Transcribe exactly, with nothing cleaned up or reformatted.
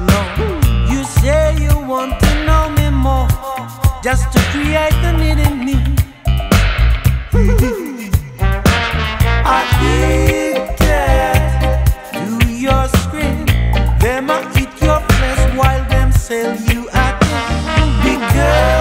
belong. You say you want to know me more, just to create the need in me. Addicted to your script, them a eat your flesh while them sell you a thing. Because